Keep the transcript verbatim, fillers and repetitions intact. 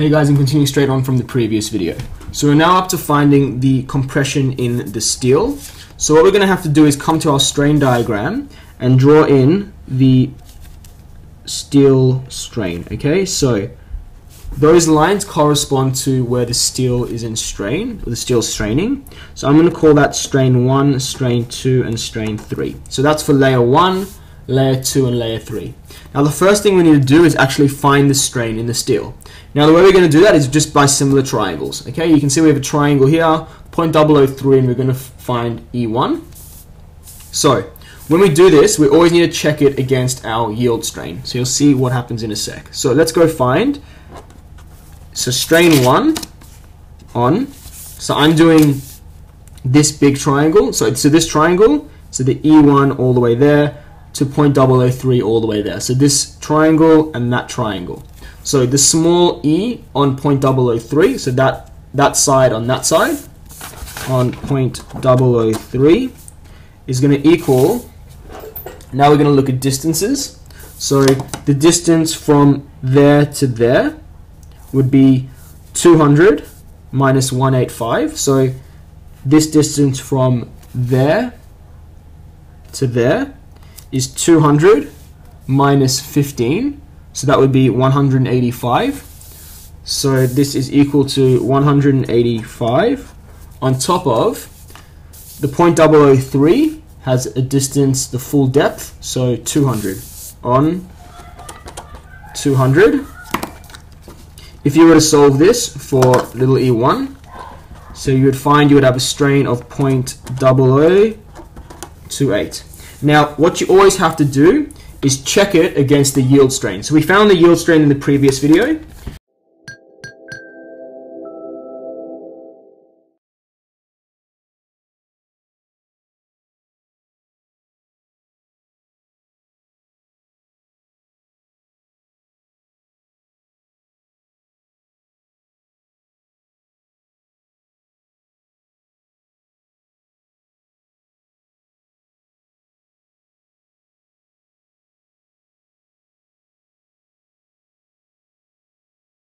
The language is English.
Hey guys, and continuing straight on from the previous video. So we're now up to finding the compression in the steel. So what we're going to have to do is come to our strain diagram and draw in the steel strain, okay? So those lines correspond to where the steel is in strain, or the steel straining. So I'm going to call that strain one, strain two, and strain three. So that's for layer one, layer two, and layer three. Now the first thing we need to do is actually find the strain in the steel. Now the way we're going to do that is just by similar triangles. Okay, you can see we have a triangle here, zero point zero zero three, and we're going to find E one. So when we do this, we always need to check it against our yield strain. So you'll see what happens in a sec. So let's go find, so strain one on, so I'm doing this big triangle, so, so this triangle, so the E one all the way there, to zero point zero zero three all the way there. So this triangle and that triangle. So the small e on zero point zero zero three, so that, that side on that side, on zero point zero zero three is going to equal, now we're going to look at distances. So the distance from there to there would be two hundred minus one eighty-five. So this distance from there to there is two hundred minus fifteen, so that would be one hundred eighty-five. So this is equal to one hundred eighty-five on top of the zero point zero zero three has a distance, the full depth, so two hundred on two hundred. If you were to solve this for little e one, so you would find you would have a strain of zero point zero zero two eight. Now, what you always have to do is check it against the yield strain. So we found the yield strain in the previous video.